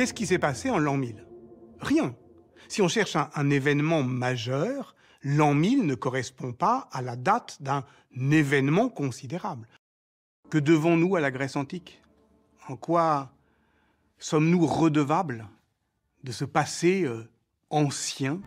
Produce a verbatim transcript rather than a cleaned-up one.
Qu'est-ce qui s'est passé en l'an mille? Rien. Si on cherche un, un événement majeur, l'an mille ne correspond pas à la date d'un événement considérable. Que devons-nous à la Grèce antique? En quoi sommes-nous redevables de ce passé euh, ancien ?